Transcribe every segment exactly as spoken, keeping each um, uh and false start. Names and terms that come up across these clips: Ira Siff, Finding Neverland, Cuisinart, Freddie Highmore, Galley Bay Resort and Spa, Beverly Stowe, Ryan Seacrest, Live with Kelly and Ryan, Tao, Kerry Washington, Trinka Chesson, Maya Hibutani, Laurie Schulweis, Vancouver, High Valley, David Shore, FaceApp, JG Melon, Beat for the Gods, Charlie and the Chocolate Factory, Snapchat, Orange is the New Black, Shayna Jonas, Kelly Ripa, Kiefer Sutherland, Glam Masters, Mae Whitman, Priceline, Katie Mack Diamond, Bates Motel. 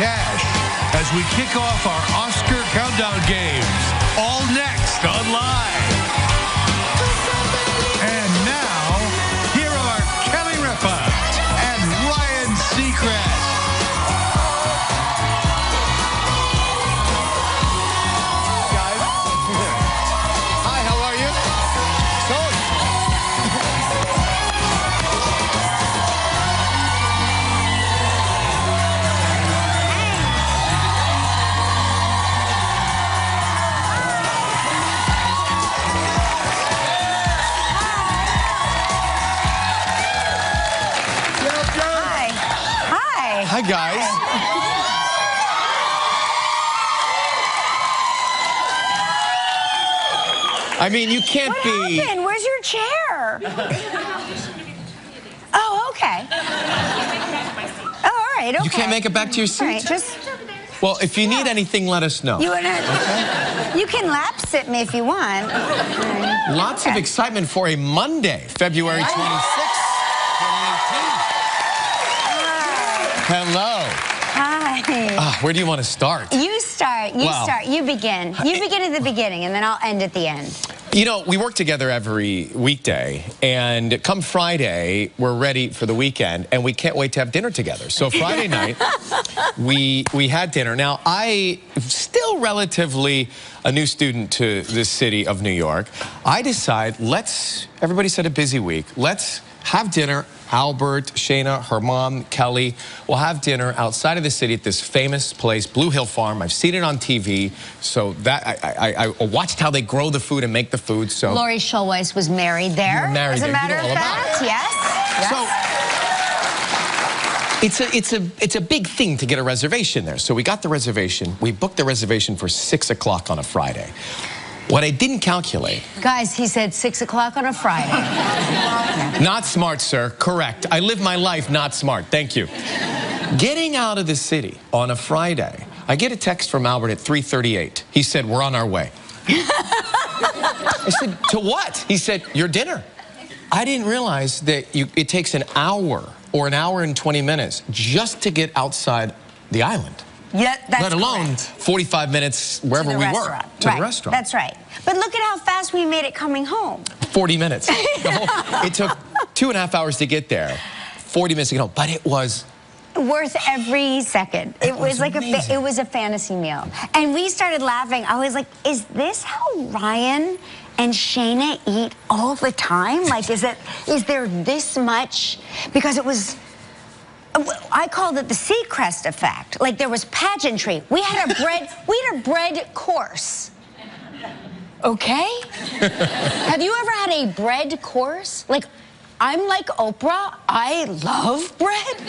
cash as we kick off our Oscar countdown games. All next on Live. And now, here are Kelly Ripa and Ryan Seacrest. Guys. Hi, how are you? Hi, guys. I mean, you can't what be... What happened? Where's your chair? Oh, okay. Oh, all right, okay. You can't make it back to your seat? All right, just... Well, if you need yeah. anything, let us know. You, wanna... okay. You can lapse at me if you want. Right. Lots okay. of excitement for a Monday, February twenty-sixth. Hello. Hi. Uh, where do you want to start? You start. You wow. start. You begin. You begin at the beginning, and then I'll end at the end. You know, we work together every weekday, and come Friday, we're ready for the weekend, and we can't wait to have dinner together. So Friday night, we we had dinner. Now, I still relatively a new student to the city of New York. I decide, let's, everybody said a busy week, let's have dinner. Albert, Shayna, her mom, Kelly, will have dinner outside of the city at this famous place, Blue Hill Farm. I've seen it on T V, so that I, I, I watched how they grow the food and make the food. So Laurie Schulweis was married there. Married as a there. matter you know of fact, yes. yes. So, It's a, it's, a, it's a big thing to get a reservation there. So we got the reservation. We booked the reservation for six o'clock on a Friday. What I didn't calculate... Guys, he said six o'clock on a Friday. Not smart, sir. Correct. I live my life not smart. Thank you. Getting out of the city on a Friday, I get a text from Albert at three thirty-eight. He said, we're on our way. I said, to what? He said, your dinner. I didn't realize that you, it takes an hour or an hour and twenty minutes just to get outside the island. Yeah, that's Let alone correct. forty-five minutes wherever we restaurant. were, to right. the restaurant. That's right. But look at how fast we made it coming home. forty minutes. Whole, it took two and a half hours to get there, forty minutes to get home, but it was... Worth every second. It, it was, was like a, it was a fantasy meal. And we started laughing. I was like, is this how Ryan and Shayna eat all the time? Like, is, it, is there this much? Because it was... I called it the Seacrest effect. Like there was pageantry. We had a bread. we had a bread course. Okay. Have you ever had a bread course? Like, I'm like Oprah. I love bread.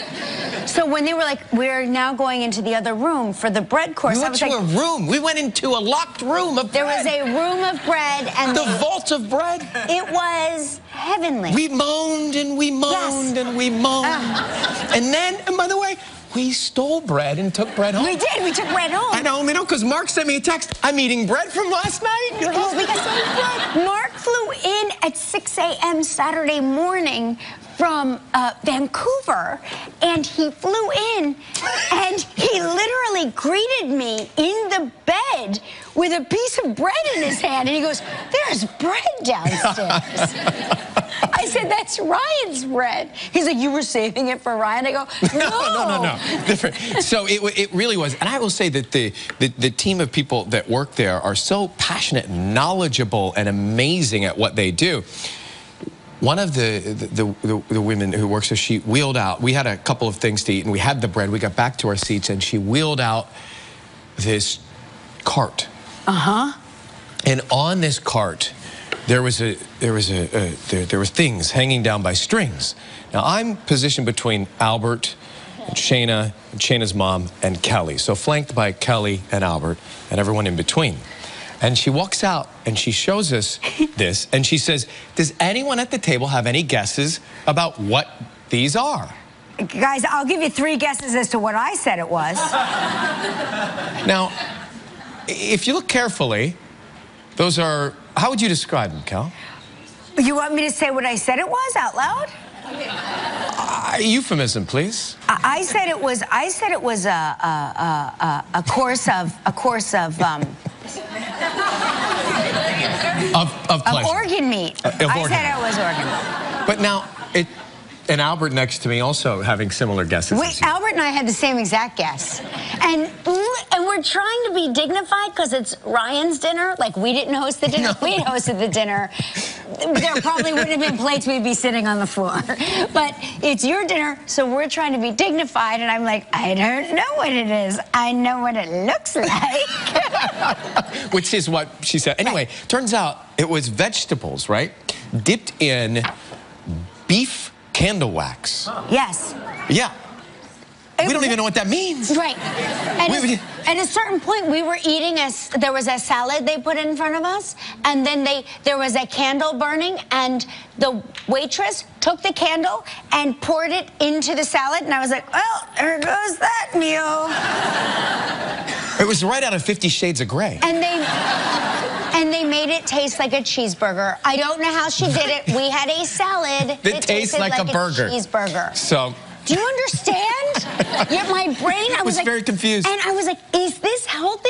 So when they were like, we're now going into the other room for the bread course, we went I was to like, a room. We went into a locked room of there bread. There was a room of bread and the they, vault of bread. It was heavenly. We moaned and we moaned yes. and we moaned, uh. and then, and by the way, we stole bread and took bread home. We did. We took bread home. I only know because Mark sent me a text. I'm eating bread from last night. Because bread. Mark flew in at six a m Saturday morning from uh, Vancouver, and he flew in, and he literally greeted me in the bed with a piece of bread in his hand, and he goes, "There's bread downstairs." I said, that's Ryan's bread. He's like, you were saving it for Ryan? I go, no. No, no, no, no. Different. So it, it really was. And I will say that the, the, the team of people that work there are so passionate and knowledgeable and amazing at what they do. One of the, the, the, the women who works there, she wheeled out. We had a couple of things to eat, and we had the bread. We got back to our seats, and she wheeled out this cart. Uh-huh. And on this cart... There was a there was a uh, there there were things hanging down by strings. Now I'm positioned between Albert, and Shayna, and Shayna's mom, and Kelly. So flanked by Kelly and Albert and everyone in between. And she walks out and she shows us this and she says, "Does anyone at the table have any guesses about what these are?" Guys, I'll give you three guesses as to what I said it was. Now, if you look carefully, those are. How would you describe them, Cal? You want me to say what I said it was out loud? Uh, Uh, euphemism, please. I, I said it was. I said it was a a, a, a course of a course of. Um, Of, of, of organ meat. Uh, of I organ. said it was organ meat. But now, it, and Albert next to me also having similar guesses. Wait, Albert and I had the same exact guess. And, and we're trying to be dignified because it's Ryan's dinner. Like, we didn't host the dinner. No. We hosted the dinner. There probably wouldn't have been plates. We'd be sitting on the floor. But it's your dinner, so we're trying to be dignified. And I'm like, I don't know what it is. I know what it looks like. Which is what she said. Anyway, right. Turns out it was vegetables, right? Dipped in beef candle wax. Yes. Yeah. It we don't even know what that means. Right. And we, at, at a certain point, we were eating, a, there was a salad they put in front of us, and then they there was a candle burning, and the waitress took the candle and poured it into the salad, and I was like, well, there goes that meal. It was right out of Fifty Shades of Grey. And they... And they made it taste like a cheeseburger. I don't know how she did it. We had a salad. It, it tastes like, like a burger. A cheeseburger. So. Do you understand? Yet my brain, I was, was like, very confused. And I was like, is this healthy?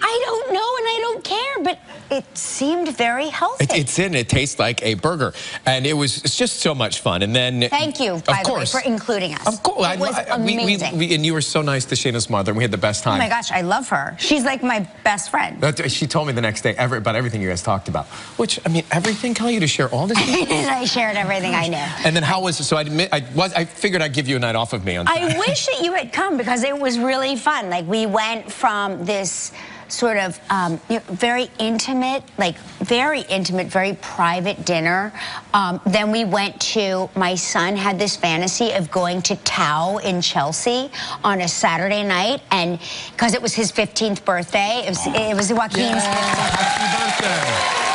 I don't know and I don't care, but it seemed very healthy. It, it's in, it tastes like a burger. And it was, it's just so much fun. And then. Thank you, by of the course, way, for including us. Of course. It was I, I, amazing. We, we, we, and you were so nice to Shayna's mother, and we had the best time. Oh my gosh, I love her. She's like my best friend. But she told me the next day every, about everything you guys talked about. Which, I mean, everything, Kelly, you to share all this? I shared everything I knew. And then how was it? So I, admit, I, was, I figured I'd give you a night off of me on I wish that you had come because it was really fun. Like, we went from this sort of um, you know, very intimate, like very intimate, very private dinner. Um, then we went to, my son had this fantasy of going to Tao in Chelsea on a Saturday night, and because it was his fifteenth birthday, it was, it was Joaquin's yeah. Happy birthday.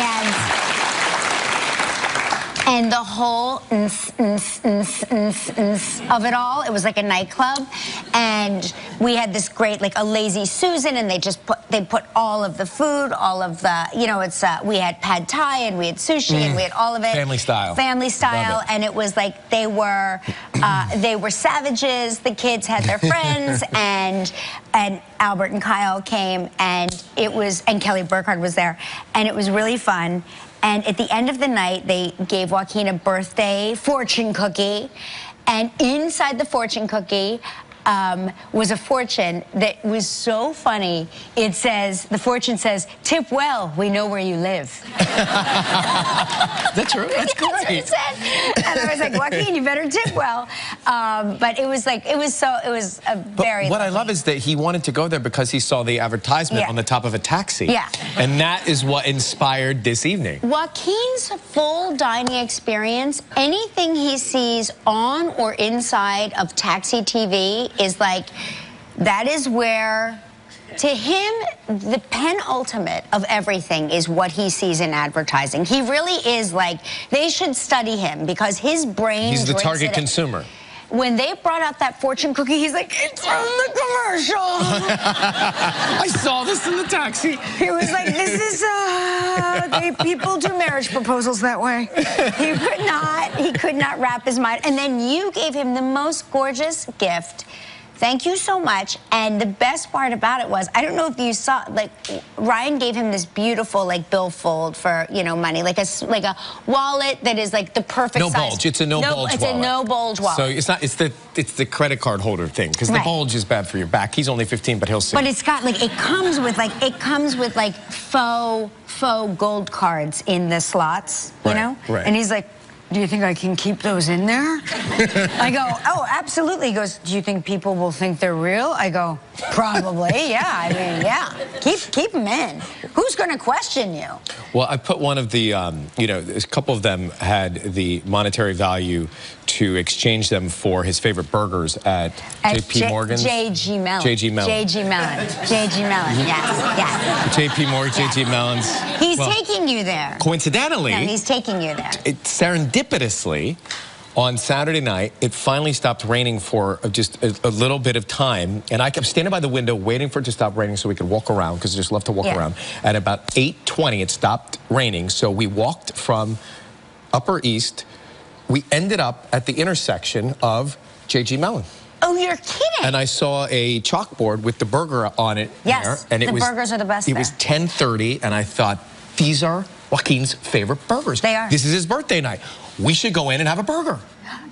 And And the whole nth, nth, nth, nth, nth of it all, it was like a nightclub, and we had this great, like a Lazy Susan, and they just put, they put all of the food, all of the, you know, it's, uh, we had pad thai, and we had sushi, mm. and we had all of it. Family style. Family style, it. and it was like, they were, uh, they were savages, the kids had their friends, and, and Albert and Kyle came, and it was, and Kelly Burkhardt was there, and it was really fun. And at the end of the night, they gave Joaquin a birthday fortune cookie. And inside the fortune cookie um, was a fortune that was so funny. It says, the fortune says, tip well, we know where you live. That's true. That's yeah, correct. That's what it said. And I was like, Joaquin, you better tip well. Um, but it was like, it was so, it was a but very What lucky. I love is that he wanted to go there because he saw the advertisement yeah. on the top of a taxi. Yeah. And that is what inspired this evening. Joaquin's full dining experience, anything he sees on or inside of Taxi T V is like, that is where, to him, the penultimate of everything is what he sees in advertising. He really is like, they should study him because his brain... He's the target consumer. When they brought out that fortune cookie, he's like, it's from the commercial. I saw this in the taxi. He was like, this is, uh, they, people do marriage proposals that way. He could not, he could not wrap his mind. And then you gave him the most gorgeous gift. Thank you so much. And the best part about it was, I don't know if you saw, like, Ryan gave him this beautiful, like, billfold for, you know, money. Like a, like a wallet that is, like, the perfect size. No bulge. It's a no, no bulge it's wallet. It's a no bulge wallet. So it's not, it's the, it's the credit card holder thing. Because right. the bulge is bad for your back. He's only fifteen, but he'll see. But it's got, like, it comes with, like, it comes with, like, faux, faux gold cards in the slots, you right, know? Right. And he's like, do you think I can keep those in there? I go, oh, absolutely. He goes, do you think people will think they're real? I go, probably, yeah. I mean, yeah. Keep keep them in. Who's going to question you? Well, I put one of the, um, you know, a couple of them had the monetary value to exchange them for his favorite burgers at, at J P Morgan's. J G Melon. J G Melon. J G Melon. J G Melon, yes, yes. J P Morgan, J G yes. Melon's. He's well, taking you there. Coincidentally. No, he's taking you there. It, serendipitously, on Saturday night, it finally stopped raining for just a, a little bit of time, and I kept standing by the window waiting for it to stop raining so we could walk around, because I just love to walk yeah. around. At about eight twenty, it stopped raining, so we walked from Upper East we ended up at the intersection of J G Melon. Oh, you're kidding. And I saw a chalkboard with the burger on it. Yes, there, and it the was, burgers are the best It there. was ten thirty, and I thought, these are Joaquin's favorite burgers. They are. This is his birthday night. We should go in and have a burger.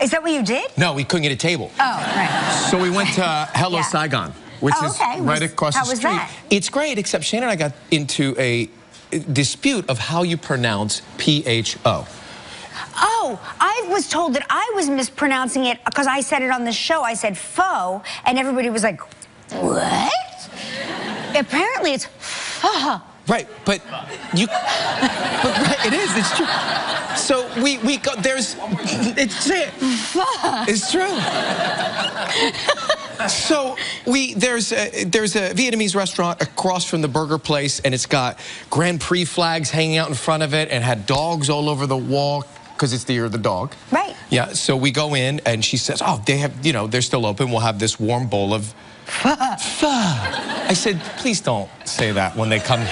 Is that what you did? No, we couldn't get a table. Oh, right. So we went to Hello yeah. Saigon, which oh, okay. is right was, across the street. How was that? It's great, except Shane and I got into a dispute of how you pronounce P H O. Oh, I was told that I was mispronouncing it because I said it on the show. I said faux, and everybody was like, what? Apparently it's pho. Right, but you, but right, it is, it's true. So we, we go, there's, it's true. It's true. So we, there's a, there's a Vietnamese restaurant across from the burger place, and it's got Grand Prix flags hanging out in front of it and had dogs all over the wall, because it's the year of the dog. Right. Yeah, so we go in, and she says, oh, they have, you know, they're still open. We'll have this warm bowl of pho. I said, please don't say that when they come.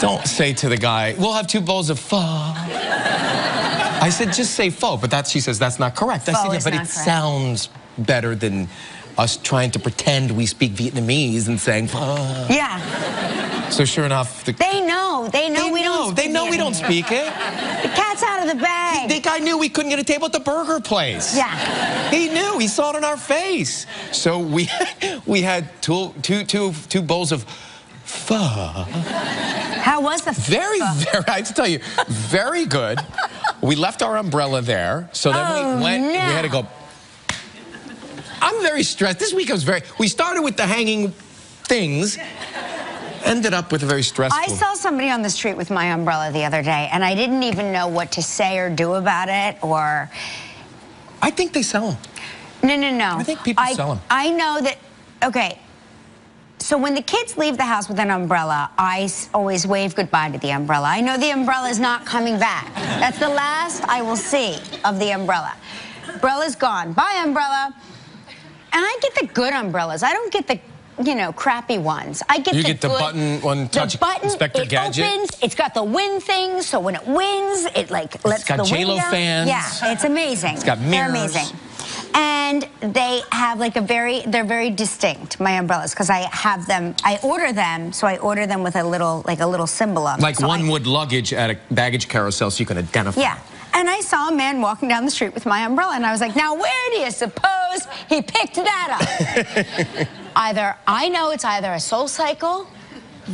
Don't say to the guy, we'll have two bowls of pho. I said, just say pho, but that, she says, that's not correct. Pho I said, yeah, but it correct. sounds better than us trying to pretend we speak Vietnamese and saying pho. Yeah. So sure enough, the, they know, they know they we know, don't. They know Vietnamese. We don't speak it. The cat's out of the bag. The guy knew we couldn't get a table at the burger place. Yeah. He knew. He saw it in our face. So we we had two two two two bowls of pho. How was the very pho? very? I have to tell you, very good. We left our umbrella there, so then oh, we went. No. We had to go. I'm very stressed. This week I was very. We started with the hanging things. Ended up with a very stressful... I saw somebody on the street with my umbrella the other day, and I didn't even know what to say or do about it, or... I think they sell them. No, no, no. I think people I, sell them. I know that... Okay. So when the kids leave the house with an umbrella, I always wave goodbye to the umbrella. I know the umbrella is not coming back. That's the last I will see of the umbrella. Umbrella's gone. Bye, umbrella. And I get the good umbrellas. I don't get the... you know, crappy ones. I get you the You get the good, button one touch button, Inspector it Gadget. Opens, it's got the wind thing, so when it wins, it like lets the wind. It's got J Lo fans. Yeah, it's amazing. It's got mirrors. They're amazing. And they have like a very, they're very distinct, my umbrellas, because I have them, I order them, so I order them with a little, like a little symbol on them. Like so one I, would luggage at a baggage carousel so you can identify. Yeah. And I saw a man walking down the street with my umbrella, and I was like, now where do you suppose he picked that up? Either, I know it's either a Soul Cycle,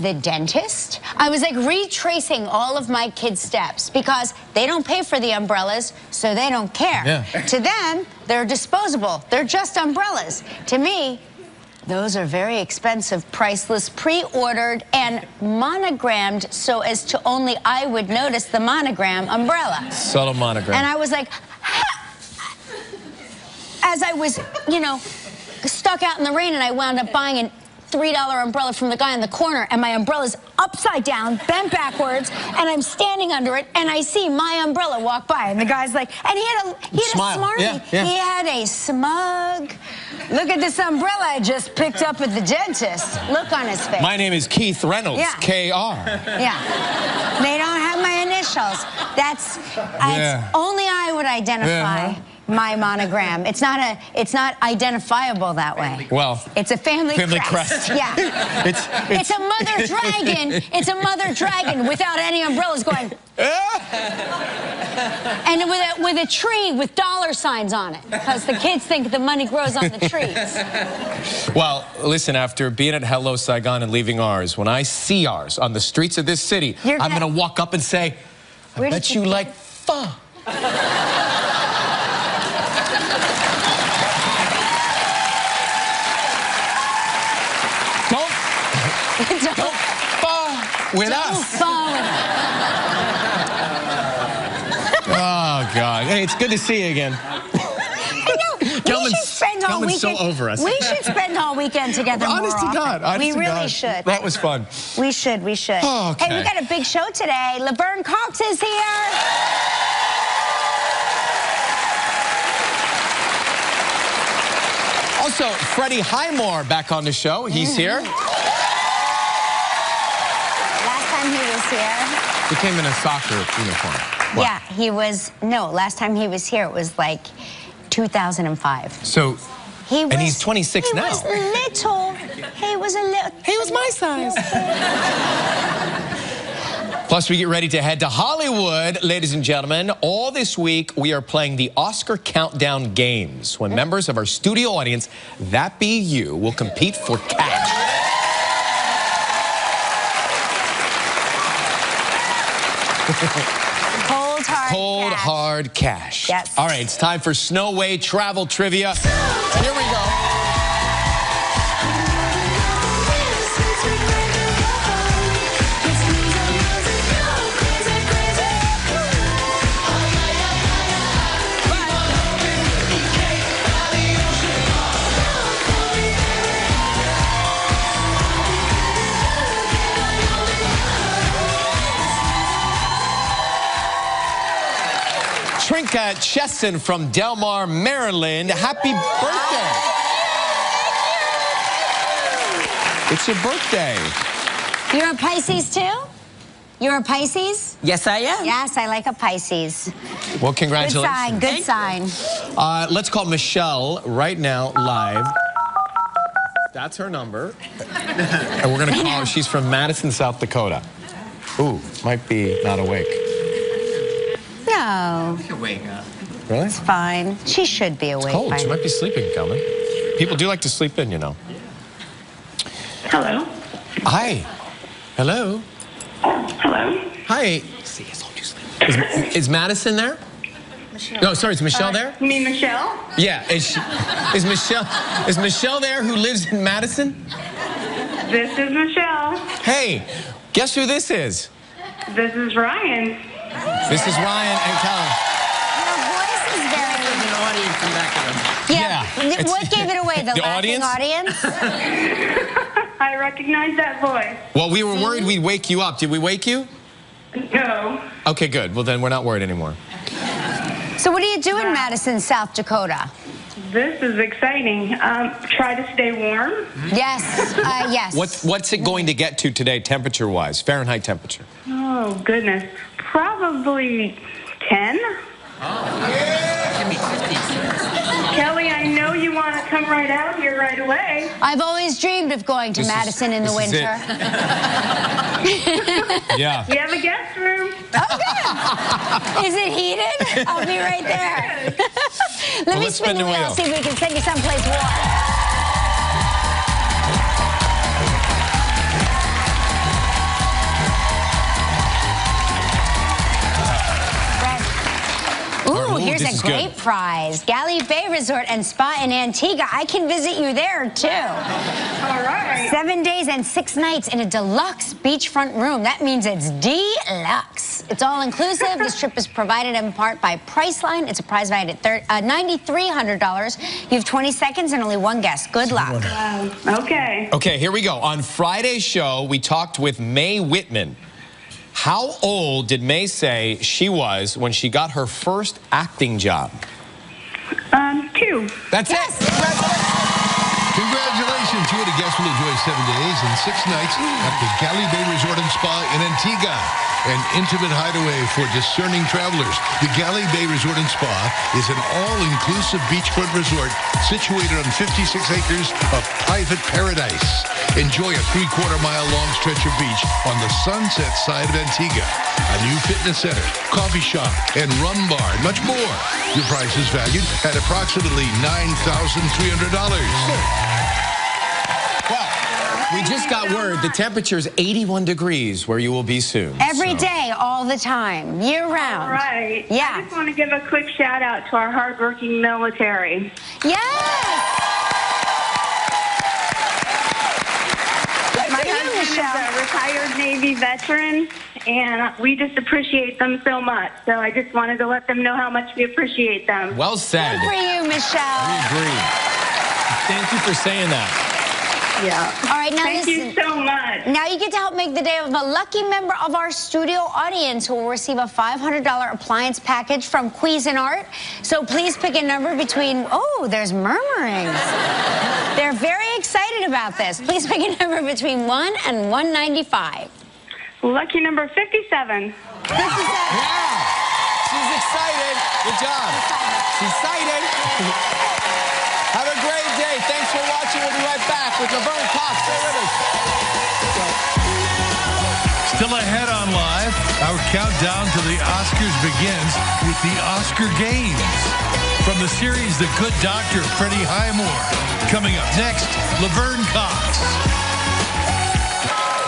the dentist. I was like retracing all of my kids' steps because they don't pay for the umbrellas, so they don't care. Yeah. To them, they're disposable. They're just umbrellas. To me, those are very expensive, priceless, pre-ordered, and monogrammed so as to only I would notice the monogram umbrella. Subtle monogram. And I was like, ha! As I was, you know, stuck out in the rain, and I wound up buying an three dollar umbrella from the guy in the corner, and my umbrella's upside down, bent backwards, and I'm standing under it, and I see my umbrella walk by, and the guy's like, and he had a, he had a smarmy. Yeah, yeah. He had a smug, look at this umbrella I just picked up at the dentist, look on his face. My name is Keith Reynolds, yeah. K R Yeah. They don't have my initials. That's, yeah. It's only I would identify. Yeah. My monogram. It's not a. It's not identifiable that way. Well, it's a family, family crest. crest. Yeah. It's, it's, it's a mother dragon. It's a mother dragon without any umbrellas going. And with a, with a tree with dollar signs on it, because the kids think the money grows on the trees. Well, listen. After being at Hello Saigon and leaving ours, when I see ours on the streets of this city, You're I'm gonna, gonna walk up and say, I Where bet you, you like pho. Don't, Don't fall with Don't us. Fall with us. Oh, God. Hey, it's good to see you again. I know. We should spend all weekend. so over us. We should spend all weekend together more Honest often. to God. Honest we to really God. should. That was fun. We should. We should. Oh, okay. Hey, we got a big show today. Laverne Cox is here. Also, Freddie Highmore back on the show. He's mm-hmm. here. He was here. He came in a soccer uniform. Wow. Yeah, he was, no, last time he was here, it was like two thousand five. So, he was, and he's twenty-six he now. He was little, he was a little. He was my size. Plus, we get ready to head to Hollywood, ladies and gentlemen. All this week, we are playing the Oscar Countdown Games, when members of our studio audience, that be you, will compete for cash. Cold, hard Cold, cash. hard cash. Yes. All right, it's time for Snow Way Travel Trivia. Here we go. Trinka Chesson from Del Mar, Maryland. Happy birthday. It's your birthday. You're a Pisces, too? You're a Pisces? Yes, I am. Yes, I like a Pisces. Well, congratulations. Good sign, good sign. Uh, let's call Michelle right now, live. That's her number. And we're going to call her. She's from Madison, South Dakota. Ooh, might be not awake. No. You can wake up. Really? It's fine. She should be awake. It's cold. By she now. might be sleeping, Kelvin. People do like to sleep in, you know. Hello. Hi. Hello. Hello. Hi. Is, is Madison there? Michelle. No, sorry. Is Michelle uh, there? You mean Michelle? Yeah. Is, she, is Michelle? Is Michelle there? Who lives in Madison? This is Michelle. Hey, guess who this is? This is Ryan. This is Ryan and Kelly. Your voice is very... There's an audience in back of them. Yeah. yeah what gave it away? The, the laughing audience? audience? I recognize that voice. Well, we were worried we'd wake you up. Did we wake you? No. Okay, good. Well, then we're not worried anymore. So what do you do in Madison, South Dakota? This is exciting. Um, try to stay warm. Yes, uh, yes. What's, what's it going to get to today, temperature-wise, Fahrenheit temperature? Oh, goodness. Probably ten. Oh, yeah. Kelly, I know you want to come right out here right away. I've always dreamed of going to this Madison is, in the winter. Yeah. We have a guest room. Oh, good. Is it heated? I'll be right there. Let well, me spin the wheel, wheel. See if we can send you someplace warm. Ooh, here's a great prize. Galley Bay Resort and Spa in Antigua. I can visit you there, too. All right. Seven days and six nights in a deluxe beachfront room. That means it's deluxe. It's all-inclusive. This trip is provided in part by Priceline. It's a prize valued at uh, nine thousand three hundred dollars. You have twenty seconds and only one guest. Good luck. Wow. Okay. Okay, here we go. On Friday's show, we talked with Mae Whitman. How old did Mae say she was when she got her first acting job? Um, two. That's yes. it. Congratulations. Congratulations. You and a guest will enjoy seven days and six nights at the Galley Bay Resort and Spa in Antigua. An intimate hideaway for discerning travelers. The Galley Bay Resort and Spa is an all-inclusive beachfront resort situated on fifty-six acres of private paradise. Enjoy a three-quarter-mile long stretch of beach on the sunset side of Antigua. A new fitness center, coffee shop, and rum bar, and much more. Your price is valued at approximately nine thousand three hundred dollars. Well, we just got word the temperature is eighty-one degrees where you will be soon. Every so. day, all the time, year-round. All right. Yeah. I just want to give a quick shout-out to our hardworking military. Yes! A retired Navy veteran, and we just appreciate them so much. So I just wanted to let them know how much we appreciate them. Well said. Good for you, Michelle. We agree. Thank you for saying that. Yeah. All right, now Thank listen, you so much. Now you get to help make the day of a lucky member of our studio audience who will receive a five hundred dollar appliance package from Cuisinart. So please pick a number between, oh, there's murmurings. They're very excited about this. Please pick a number between one and one ninety-five. Lucky number fifty-seven. fifty-seven. Yeah. excited. Good job. She's excited. Have a great day. Thanks for watching. We'll be right back with Laverne Cox. Stay with us. Still ahead on Live, our countdown to the Oscars begins with the Oscar Games. From the series The Good Doctor, Freddie Highmore. Coming up next, Laverne Cox.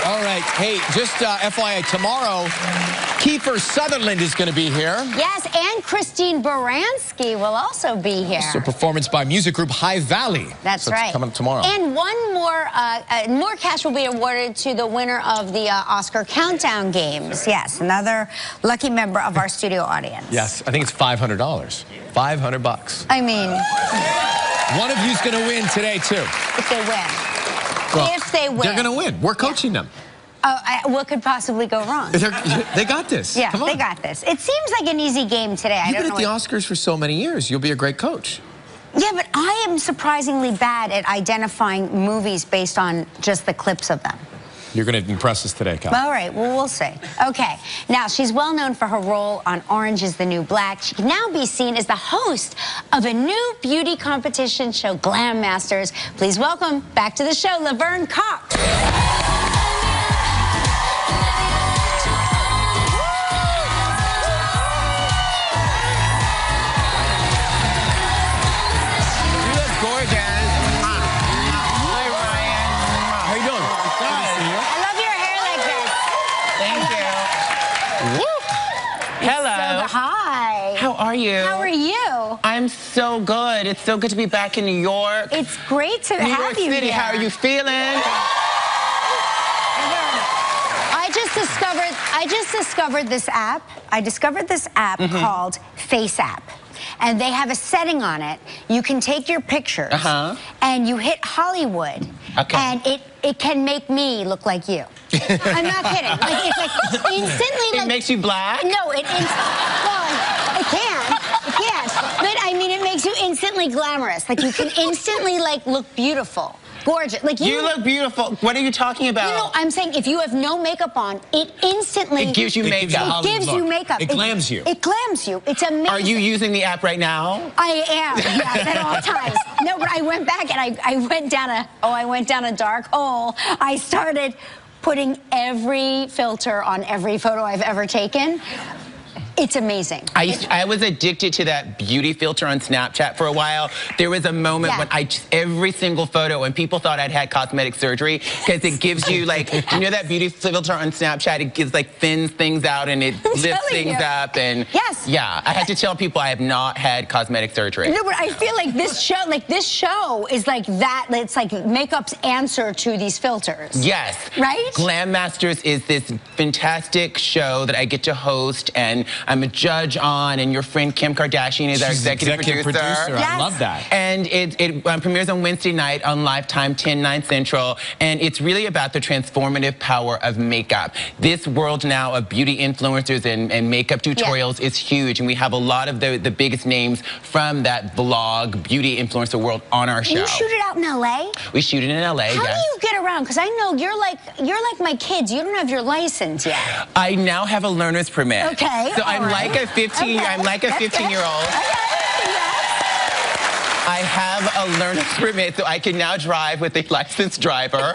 All right, hey, just uh, F Y I, tomorrow, Kiefer Sutherland is going to be here. Yes, and Christine Baranski will also be here. It's a performance by music group High Valley. That's so right. It's coming up tomorrow. And one more, uh, uh, more cash will be awarded to the winner of the uh, Oscar Countdown Games. Yes, another lucky member of our studio audience. Yes, I think it's five hundred dollars. five hundred bucks. I mean, one of you's gonna win today too. If they win. Well, if they win. They're gonna win. We're coaching yeah. them. Oh, I, what could possibly go wrong? They're, they got this. Yeah, they got this. It seems like an easy game today. You've I don't been know at the Oscars for so many years. You'll be a great coach. Yeah, but I am surprisingly bad at identifying movies based on just the clips of them. You're going to impress us today, Kyle. All right, well, we'll see. Okay, now she's well known for her role on Orange is the New Black. She can now be seen as the host of a new beauty competition show, Glam Masters. Please welcome back to the show, Laverne Cox. How are you? How are you? I'm so good. It's so good to be back in New York. It's great to New have York you City, here. How are you feeling? I just discovered. I just discovered this app. I discovered this app mm-hmm. called FaceApp, and they have a setting on it. You can take your pictures uh-huh. and you hit Hollywood, okay. and it it can make me look like you. I'm not kidding. Like, it's like instantly. It like, makes you black. No, it instantly. But I mean, it makes you instantly glamorous. Like you can instantly like look beautiful, gorgeous. Like you, you look beautiful. What are you talking about? You know, I'm saying if you have no makeup on, it instantly it gives you makeup. It gives you makeup. It glams you. It glams you. It's amazing. Are you using the app right now? I am. Yes, at all times. No, but I went back and I I went down a oh I went down a dark hole. I started putting every filter on every photo I've ever taken. It's amazing. I, used to, I was addicted to that beauty filter on Snapchat for a while. There was a moment yeah. when I just, every single photo, and people thought I'd had cosmetic surgery because it gives you like, you know that beauty filter on Snapchat, it gives like thins things out and it I'm lifts things you. Up and yes. yeah. I had to tell people I have not had cosmetic surgery. No, but I feel like this show, like this show is like that, it's like makeup's answer to these filters. Yes. Right? Glam Masters is this fantastic show that I get to host and I'm a judge on, and your friend Kim Kardashian is She's our executive, executive producer. producer. Yes. I love that. And it, it um, premieres on Wednesday night on Lifetime, ten, nine Central, and it's really about the transformative power of makeup. This world now of beauty influencers and, and makeup tutorials yeah. is huge, and we have a lot of the, the biggest names from that vlog beauty influencer world on our show. You shoot it out in L A? We shoot it in L A, How yes. do you get around? Because I know you're like, you're like my kids. You don't have your license yet. I now have a learner's permit. Okay. So I'm like a fifteen. Okay. I'm like a fifteen-year-old. I have a learner's permit, so I can now drive with a licensed driver.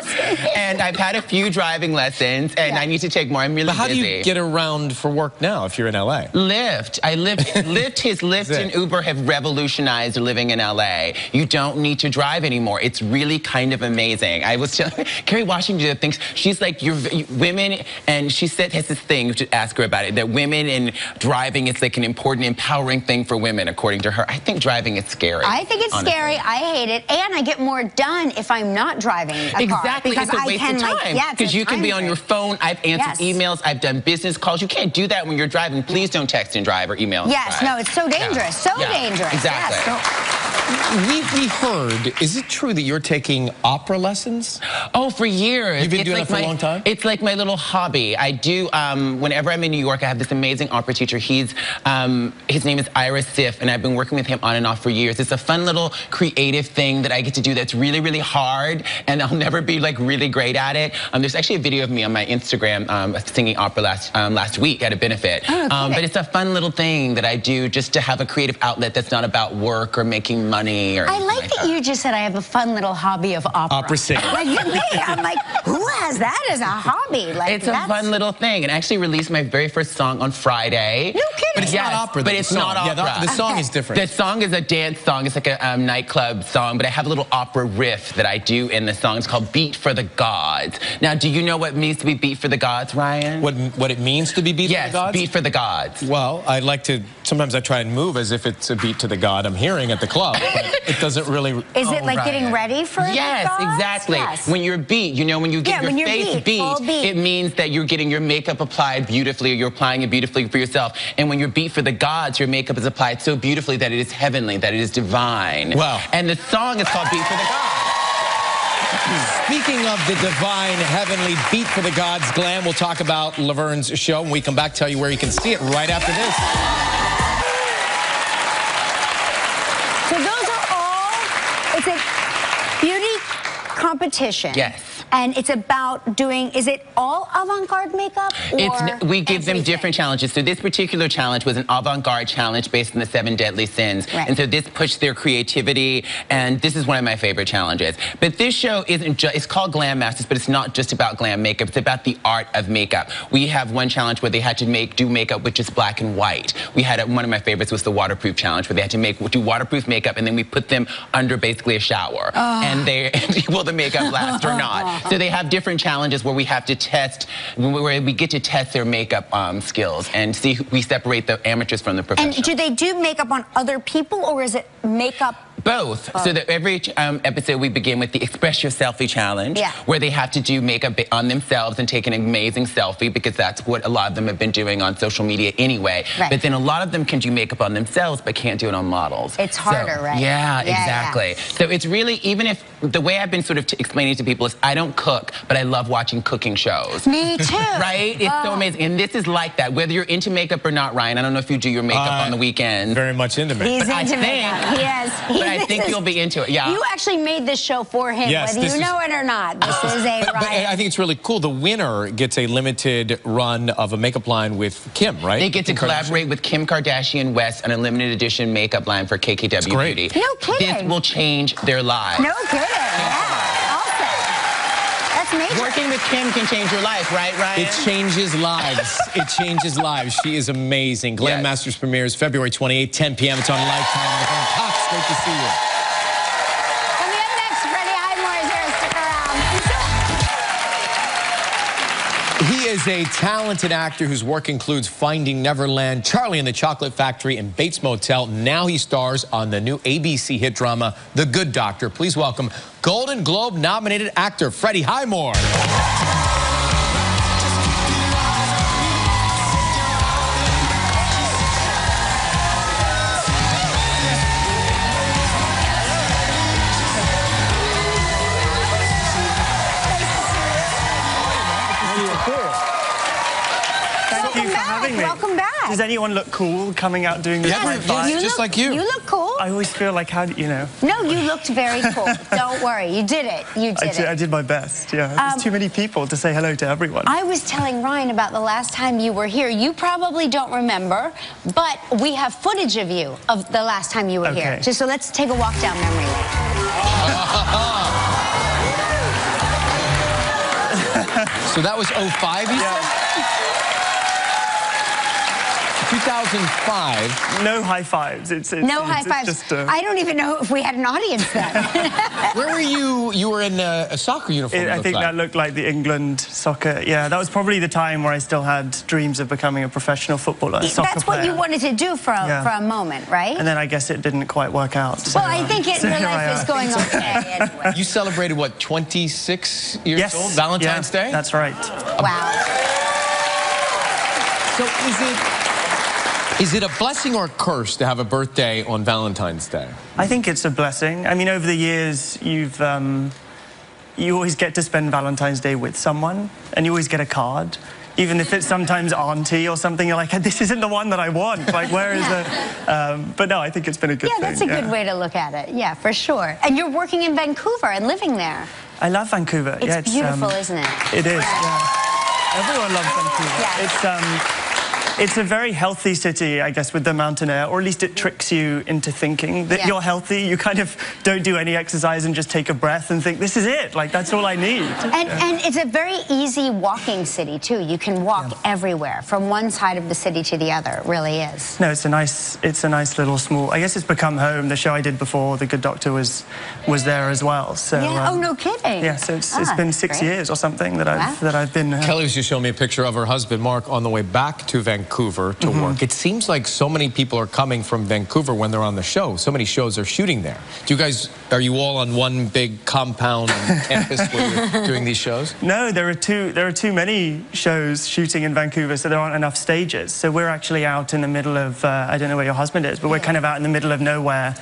And I've had a few driving lessons, and yeah. I need to take more. I'm really but how busy. How do you get around for work now if you're in L A? Lyft. I Lyft. Lyft his Lyft and Uber have revolutionized living in L A. You don't need to drive anymore. It's really kind of amazing. I was telling Kerry Washington thinks she's like your women, and she said has this thing. You should ask her about it. That women and driving is like an important, empowering thing for women, according to her. I think driving is scary. I think it's honestly. Scary. I hate it, and I get more done if I'm not driving a exactly. car. Because it's a waste I can, of time. Like, yeah, because you can be on your phone. I've answered yes. emails. I've done business calls. You can't do that when you're driving. Please don't text and drive or email. Yes, no, it's so dangerous. Yeah. So yeah. dangerous. Exactly. Yes. We, we heard, is it true that you're taking opera lessons? Oh, for years. You've been doing that for a long time? It's like my little hobby. I do, um, whenever I'm in New York, I have this amazing opera teacher. He's, um, his name is Ira Siff, and I've been working with him on and off for years. It's a fun little creative thing that I get to do that's really, really hard, and I'll never be like really great at it. Um, there's actually a video of me on my Instagram um, singing opera last, um, last week at a benefit. Oh, um, but it's a fun little thing that I do just to have a creative outlet that's not about work or making money. I like that you just said I have a fun little hobby of opera. Opera singing. Like me, I'm like, who has that as a hobby? Like it's a fun little thing. And I actually released my very first song on Friday. No kidding. But it's yes, not opera. But it's song. not opera. Yeah, the, the song okay. is different. The song is a dance song. It's like a um, nightclub song. But I have a little opera riff that I do in the song. It's called Beat for the Gods. Now, do you know what it means to be beat for the gods, Ryan? What what it means to be beat yes, for the gods? Yes, beat for the gods. Well, I like to, sometimes I try and move as if it's a beat to the god I'm hearing at the club. But it doesn't really. Is oh, it like Ryan. getting ready for it? Yes, exactly. Yes. When you're beat, you know, when you get yeah, your face beat, beat, beat, it means that you're getting your makeup applied beautifully, or you're applying it beautifully for yourself. And when you're beat for the gods, your makeup is applied so beautifully that it is heavenly, that it is divine. Wow. And the song is called Beat for the Gods. Speaking of the divine, heavenly Beat for the Gods, Glam, we'll talk about Laverne's show. When we come back, tell you where you can see it right after this. Competition. Yes. And it's about doing, is it all avant-garde makeup? Or it's, we give everything? them different challenges. So this particular challenge was an avant-garde challenge based on the seven deadly sins. Right. And so this pushed their creativity, and this is one of my favorite challenges. But this show isn't just, it's called Glam Masters, but it's not just about glam makeup. It's about the art of makeup. We have one challenge where they had to make, do makeup with just black and white. We had, a, one of my favorites was the waterproof challenge, where they had to make, do waterproof makeup, and then we put them under basically a shower. Oh. And they, will the makeup last or not? So they have different challenges where we have to test, where we get to test their makeup um, skills and see who, we separate the amateurs from the professionals. And do they do makeup on other people, or is it makeup? Both. Both. So that every um, episode we begin with the Express Your Selfie Challenge, yeah. where they have to do makeup on themselves and take an amazing selfie, because that's what a lot of them have been doing on social media anyway. Right. But then a lot of them can do makeup on themselves but can't do it on models. It's harder, so, right? Yeah, yeah exactly. Yeah. So it's really, even if, the way I've been sort of explaining to people is I don't cook, but I love watching cooking shows. Me too. Right? It's oh. so amazing. And this is like that. Whether you're into makeup or not, Ryan, I don't know if you do your makeup uh, on the weekend. Very much into makeup. He's but into I think, makeup. He is. He I think is, you'll be into it, yeah. You actually made this show for him, yes, whether you is, know it or not. This is a but, but I think it's really cool. The winner gets a limited run of a makeup line with Kim, right? They get Kim to collaborate with Kim Kardashian West on a limited edition makeup line for K K W Beauty. No kidding. This will change their lives. No kidding, yeah. Awesome. That's major. Working with Kim can change your life, right, Ryan? It changes lives. It changes lives. She is amazing. Glam yes. Masters premieres February twenty-eighth, ten p m It's on Lifetime. Great to see you. Coming up next, Freddie Highmore is here. Stick around. He is a talented actor whose work includes Finding Neverland, Charlie and the Chocolate Factory, and Bates Motel. Now he stars on the new A B C hit drama, The Good Doctor. Please welcome Golden Globe-nominated actor Freddie Highmore. Welcome back. Does anyone look cool coming out doing this? Yeah, you, you just look, like you. You look cool. I always feel like, how do you know? No, you looked very cool. Don't worry. You did it. You did I it. Did, I did my best, yeah. Um, There's too many people to say hello to everyone. I was telling Ryan about the last time you were here. You probably don't remember, but we have footage of you of the last time you were okay. here. So, so let's take a walk down memory lane. So that was oh five, you yeah. said? two thousand five. No high fives. It's, it's no it's, high fives. Just, uh, I don't even know if we had an audience then. Where were you? You were in a, a soccer uniform. It, I think like. that looked like the England soccer. Yeah, that was probably the time where I still had dreams of becoming a professional footballer. It, soccer that's player. what you wanted to do for a, yeah. for a moment, right? And then I guess it didn't quite work out. So, well, I think it, so your life I, is going so. okay anyway. You celebrated what, twenty-six years yes. old? Valentine's yeah, Day? That's right. Wow. So is it? Is it a blessing or a curse to have a birthday on Valentine's Day? I think it's a blessing. I mean, over the years, you've um, you always get to spend Valentine's Day with someone, and you always get a card. Even if it's sometimes auntie or something, you're like, this isn't the one that I want. Like, where is yeah. it? Um, but no, I think it's been a good yeah, thing. Yeah, that's a yeah. good way to look at it. Yeah, for sure. And you're working in Vancouver and living there. I love Vancouver. It's, yeah, it's beautiful, um, isn't it? It is, yeah. yeah. Everyone loves Vancouver. Yeah. It's, um, it's a very healthy city, I guess, with the mountain air, or at least it tricks you into thinking that yeah. you're healthy. You kind of don't do any exercise and just take a breath and think, this is it, like, that's all I need. And, yeah. and it's a very easy walking city, too. You can walk yeah. everywhere, from one side of the city to the other. It really is. No, it's a nice, it's a nice little small, I guess it's become home. The show I did before, The Good Doctor, was was there as well. So, yeah. um, oh, no kidding. Yeah, so it's, ah, it's been six great. years or something that I've, wow. that I've been... Uh, Kelly was just showing me a picture of her husband, Mark, on the way back to Vancouver. Vancouver to mm-hmm. work. It seems like so many people are coming from Vancouver when they're on the show. So many shows are shooting there. Do you guys, are you all on one big compound on campus where you're doing these shows? No, there are too, there are too many shows shooting in Vancouver, so there aren't enough stages. So we're actually out in the middle of, uh, I don't know where your husband is, but we're kind of out in the middle of nowhere.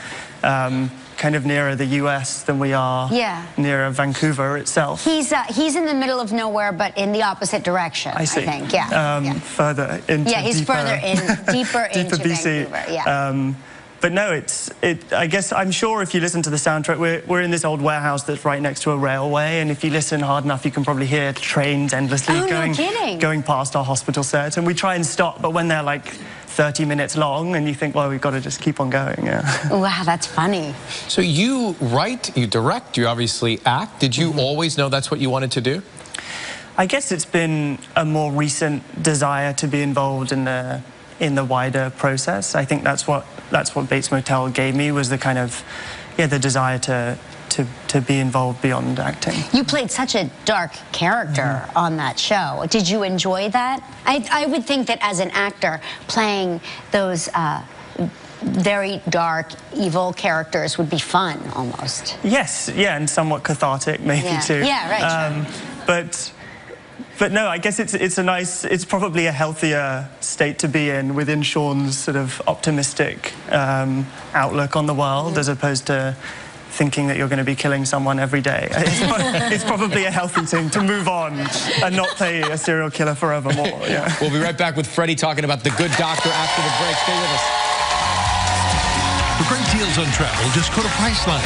Um, kind of nearer the U S than we are yeah. nearer Vancouver itself. He's uh, he's in the middle of nowhere, but in the opposite direction, I, see. I think. Yeah. Um, yeah. Further into Yeah, he's deeper, further in, deeper, deeper into B C. Vancouver. Yeah. Um, but no, it's, it, I guess, I'm sure if you listen to the soundtrack, we're, we're in this old warehouse that's right next to a railway, and if you listen hard enough, you can probably hear trains endlessly oh, going, no going past our hospital set, and we try and stop, but when they're like thirty minutes long, and you think, well, we've got to just keep on going, yeah. Wow, that's funny. So you write, you direct, you obviously act. Did you mm-hmm. always know that's what you wanted to do? I guess it's been a more recent desire to be involved in the in the wider process. I think that's what that's what Bates Motel gave me, was the kind of, yeah, the desire to to, to be involved beyond acting. You played such a dark character mm-hmm. on that show. Did you enjoy that? I, I would think that as an actor, playing those uh, very dark, evil characters would be fun, almost. Yes, yeah, and somewhat cathartic, maybe, yeah. too. Yeah, right, um, sure. But... But no, I guess it's it's a nice, it's probably a healthier state to be in within Sean's sort of optimistic um, outlook on the world, mm-hmm. as opposed to thinking that you're going to be killing someone every day. It's, not, it's probably a healthy thing to move on and not play a serial killer forevermore. Yeah. We'll be right back with Freddie talking about The Good Doctor after the break. Stay with us. For great deals on travel, just go to Priceline.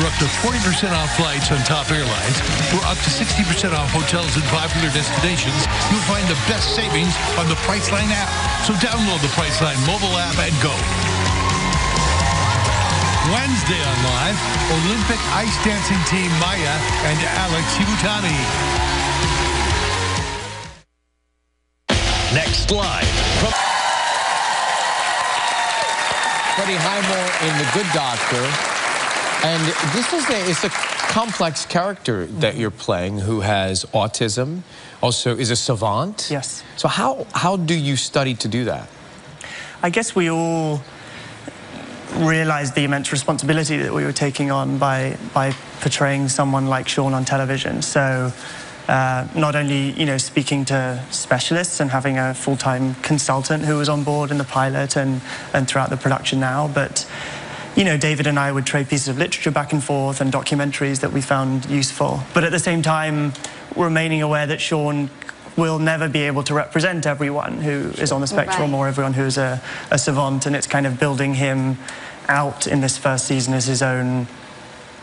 For up to forty percent off flights on top airlines, for up to sixty percent off hotels in popular destinations, you'll find the best savings on the Priceline app. So download the Priceline mobile app and go. Wednesday on Live, Olympic ice dancing team Maya and Alex Hibutani. Next live from... Freddie Highmore in The Good Doctor, and this is a, it's a complex character that you're playing who has autism, also is a savant. Yes. So how, how do you study to do that? I guess we all realized the immense responsibility that we were taking on by, by portraying someone like Sean on television. So uh, not only, you know, speaking to specialists and having a full-time consultant who was on board in the pilot and, and throughout the production now, but, you know, David and I would trade pieces of literature back and forth and documentaries that we found useful. But at the same time, remaining aware that Sean will never be able to represent everyone who is on the spectrum right. or everyone who is a, a savant, and it's kind of building him out in this first season as his own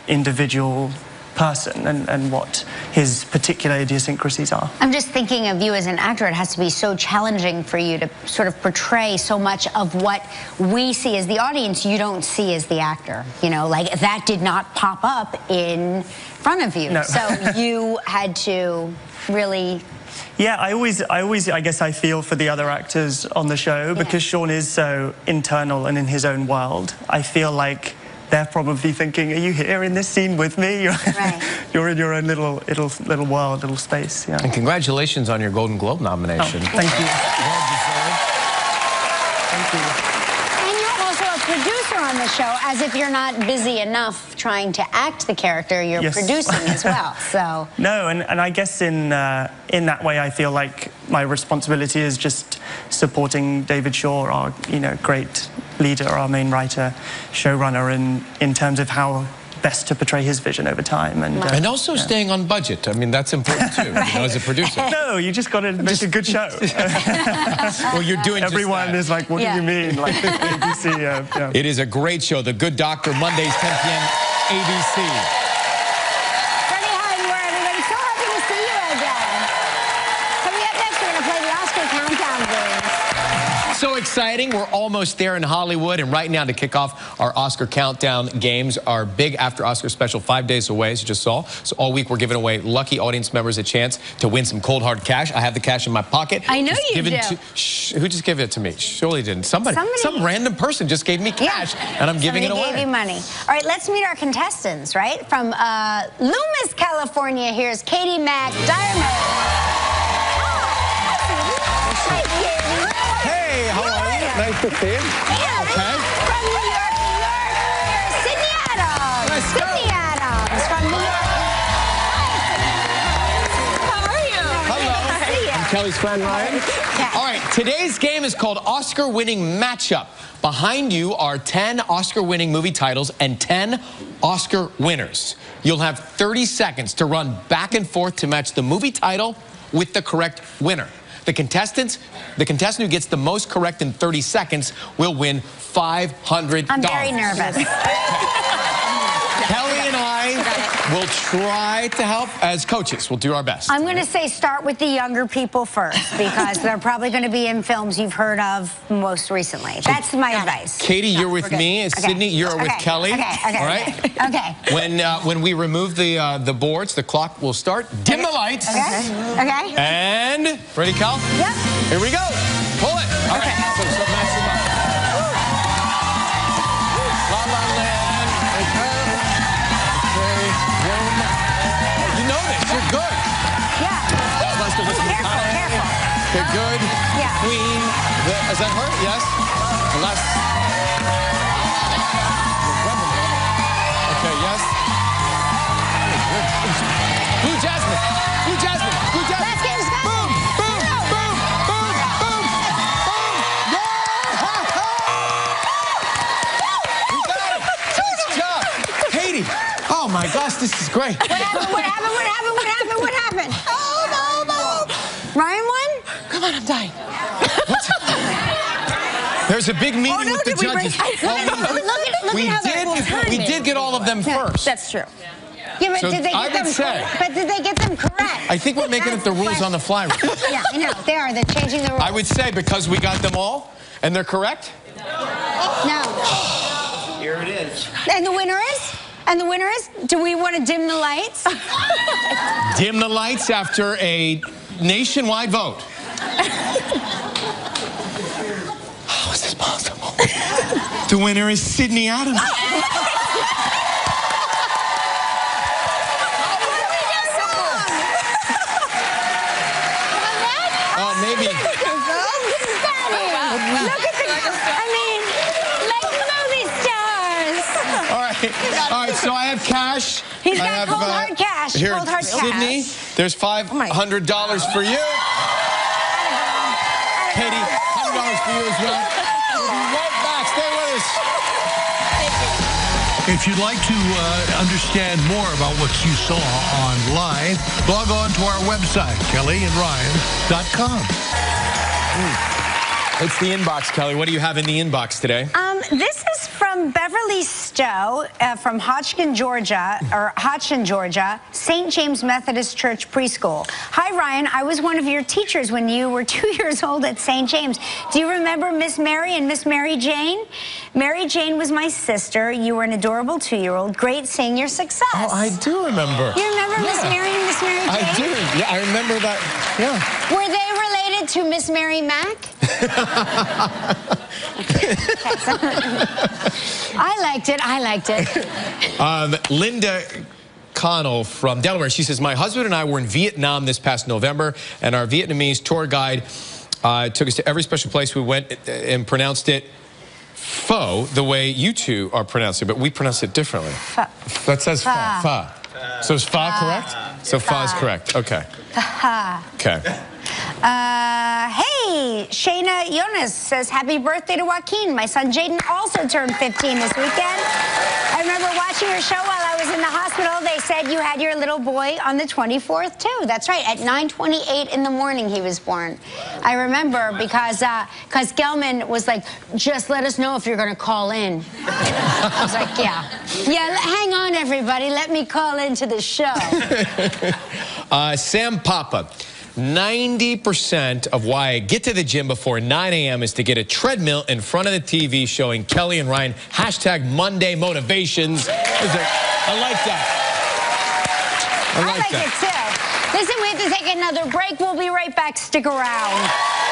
individual person and, and what his particular idiosyncrasies are. I'm just thinking of you as an actor. It has to be so challenging for you to sort of portray so much of what we see as the audience you don't see as the actor. You know, like that did not pop up in front of you. No. So you had to really... Yeah, I always, I always, I guess I feel for the other actors on the show because yeah. Sean is so internal and in his own world. I feel like they're probably thinking, are you here in this scene with me? You're, right. you're in your own little, little, little world, little space. Yeah. And congratulations on your Golden Globe nomination. Oh, thank you. Well deserved. Thank you. And you're also a producer on the show, as if you're not busy enough trying to act the character, you're yes. producing as well. So no, and, and I guess in, uh, in that way I feel like my responsibility is just supporting David Shore, our you know great leader, our main writer, showrunner, in in terms of how best to portray his vision over time, and uh, and also yeah. staying on budget. I mean, that's important too. Right. You know, as a producer. No, you just got to make just, a good show. Well, you're doing. Everyone just that. Is like, what yeah. do you mean? Like A B C. Uh, yeah. It is a great show, The Good Doctor, Mondays ten p m A B C. So exciting. We're almost there in Hollywood, and right now to kick off our Oscar countdown games, our big After Oscar special five days away, as you just saw. So all week we're giving away lucky audience members a chance to win some cold hard cash. I have the cash in my pocket. I know just you give do. It to, shh, who just gave it to me? Surely didn't. Somebody, Somebody. Some random person just gave me cash, yeah. and I'm giving Somebody it away. Gave you money. All right, let's meet our contestants, right? From uh, Loomis, California, here's Katie Mack Diamond. Nice to see you. Yeah, okay. From New York, New York, here's Sydney Adams. Let's go. Sydney Adams from New York. How are you? Hello. Nice to see you. I'm Kelly's friend, Ryan. Yeah. All right, today's game is called Oscar-winning matchup. Behind you are ten Oscar-winning movie titles and ten Oscar winners. You'll have thirty seconds to run back and forth to match the movie title with the correct winner. The contestants, the contestant who gets the most correct in thirty seconds will win five hundred dollars. I'm very nervous. Kelly and I will try to help as coaches. We'll do our best. I'm going to say start with the younger people first, because they're probably going to be in films you've heard of most recently. That's my advice. Katie, you're with me. Okay. Sydney, you're okay. with Kelly. Okay. Okay. All right? Okay. When, uh, when we remove the, uh, the boards, the clock will start. Dim okay. the lights. Okay. Okay. And ready, Cal? Yep. Here we go. Pull it. All okay. right. So, so match them up. The Good yeah. Queen. The, is that her? Yes. The last. Okay, yes. Blue Jasmine. Blue Jasmine. Blue Jasmine. Boom, boom, boom, boom, boom, boom. Yeah! Ha, ha! You got it. Nice job. Katie. Oh, my gosh, this is great. What happened? What happened? What happened? What happened? What happened? Oh, no, no. Ryan won? Come on, I'm dying. What? There's a big meeting oh, no, with the judges. We did get all of them no, first. That's true. Yeah, yeah. yeah but so did they get them say, But did they get them correct? I think we're making up the rules on the fly. Yeah, I know. They are. They're changing the rules. I would say because we got them all and they're correct? No. no. Here it is. And the winner is? And the winner is? Do we want to dim the lights? Dim the lights after a nationwide vote. How is this possible? The winner is Sydney Adams. What did we do so long? Oh, maybe. Look at the, I mean, like movie stars. All right, all right, so I have cash. He's got have, cold uh, hard cash, here, cold hard Sydney, cash. There's five hundred dollars oh for you. Katie, one hundred dollars for you as well. We'll be right back. Stay with us. If you'd like to uh, understand more about what you saw on Live, log on to our website, kelly and ryan dot com. Mm. It's the inbox, Kelly. What do you have in the inbox today? Um, this is from Beverly Stowe uh, from Hodgkin, Georgia, or Hodgkin, Georgia, Saint James Methodist Church Preschool. Hi, Ryan. I was one of your teachers when you were two years old at Saint James. Do you remember Miss Mary and Miss Mary Jane? Mary Jane was my sister. You were an adorable two-year-old. Great seeing your success. Oh, I do remember. You remember yeah. Miss Mary and Miss Mary Jane? I do. Yeah, I remember that. Yeah. Were they related to Miss Mary Mack? I liked it. I liked it. Um, Linda Connell from Delaware. She says, my husband and I were in Vietnam this past November, and our Vietnamese tour guide uh, took us to every special place we went and pronounced it pho, the way you two are pronouncing it, but we pronounce it differently. Pho. That says pho. Pho. Pho. So is pho, pho correct? Pho. So pho is correct. Okay. Pho. Okay. Uh, hey, Shayna Jonas says, happy birthday to Joaquin. My son Jaden also turned fifteen this weekend. I remember watching your show while I was in the hospital. They said you had your little boy on the twenty-fourth, too. That's right. At nine twenty-eight in the morning, he was born. I remember because uh, because Gelman was like, just let us know if you're going to call in. I was like, yeah. Yeah, hang on, everybody. Let me call into the show. uh, Sam Papa. ninety percent of why I get to the gym before nine A M is to get a treadmill in front of the T V showing Kelly and Ryan. Hashtag Monday Motivations. I like that. I like, I like that. it too. Listen, we have to take another break. We'll be right back. Stick around.